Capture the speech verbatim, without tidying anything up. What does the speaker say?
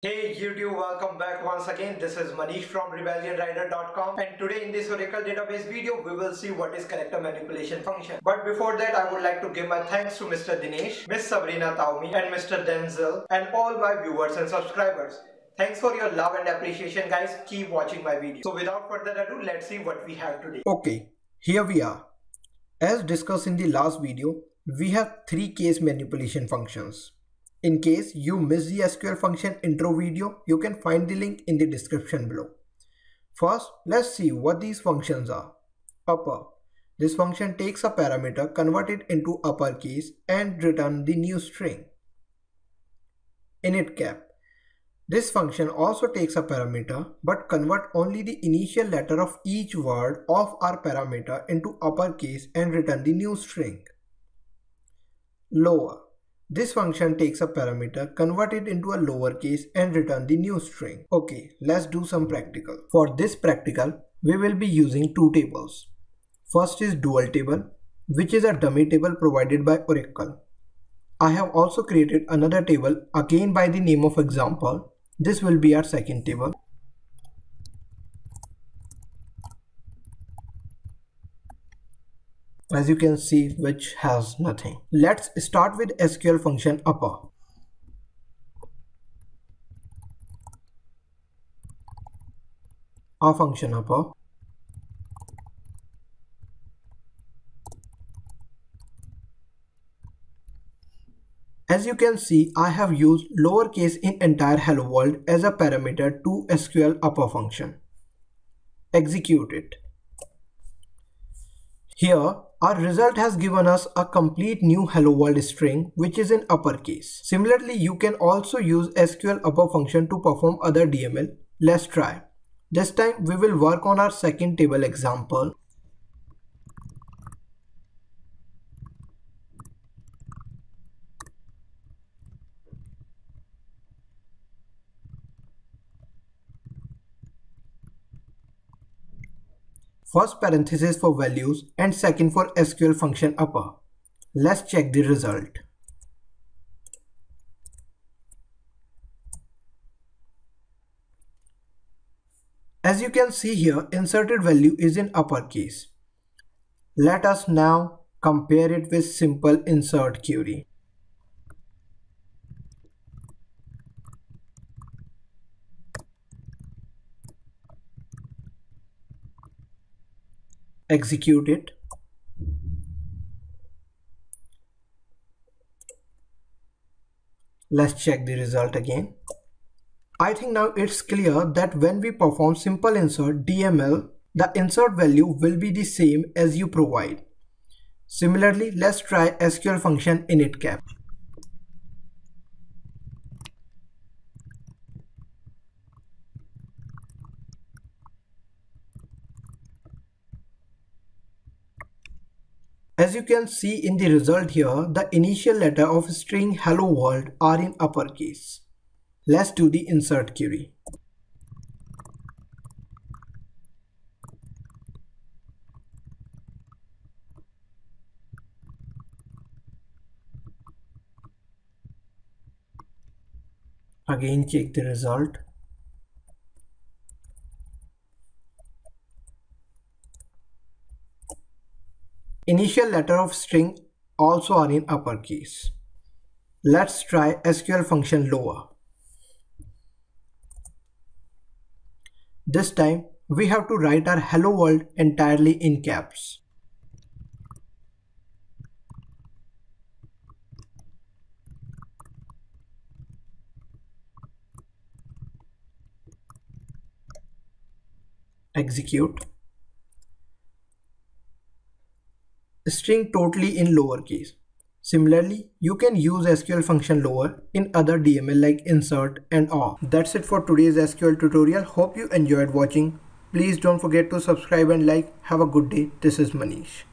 Hey YouTube, welcome back once again. This is Manish from rebellion rider dot com, and today in this Oracle database video we will see what is connector manipulation function. But before that, I would like to give my thanks to Mister Dinesh, Miss Sabrina Taumi and Mister Denzel and all my viewers and subscribers. Thanks for your love and appreciation guys. Keep watching my video. So without further ado, let's see what we have today. Okay, here we are. As discussed in the last video, we have three case manipulation functions. In case you missed the S Q L function intro video, you can find the link in the description below. First, let's see what these functions are. Upper. This function takes a parameter, convert it into uppercase and return the new string. Init cap. This function also takes a parameter but convert only the initial letter of each word of our parameter into uppercase and return the new string. Lower. This function takes a parameter, convert it into a lowercase and return the new string. Okay, let's do some practical. For this practical, we will be using two tables. First is dual table, which is a dummy table provided by Oracle. I have also created another table again by the name of example. This will be our second table. As you can see, which has nothing. Let's start with S Q L function upper. Our function upper. As you can see, I have used lowercase in entire hello world as a parameter to S Q L upper function. Execute it. Here, our result has given us a complete new hello world string which is in uppercase. Similarly, you can also use S Q L upper function to perform other D M L. Let's try. This time we will work on our second table example. First parenthesis for values and second for S Q L function upper. Let's check the result. As you can see here, inserted value is in uppercase. Let us now compare it with simple insert query. Execute it. Let's check the result again. I think now it's clear that when we perform simple insert D M L, the insert value will be the same as you provide. Similarly, let's try S Q L function init cap. As you can see in the result here, the initial letter of string hello world are in uppercase. Let's do the insert query. Again, check the result. Initial letter of string also are in uppercase. Let's try S Q L function lower. This time we have to write our hello world entirely in caps. Execute. String totally in lowercase. Similarly, you can use S Q L function lower in other D M L like insert and all. That's it for today's S Q L tutorial. Hope you enjoyed watching. Please don't forget to subscribe and like. Have a good day. This is Manish.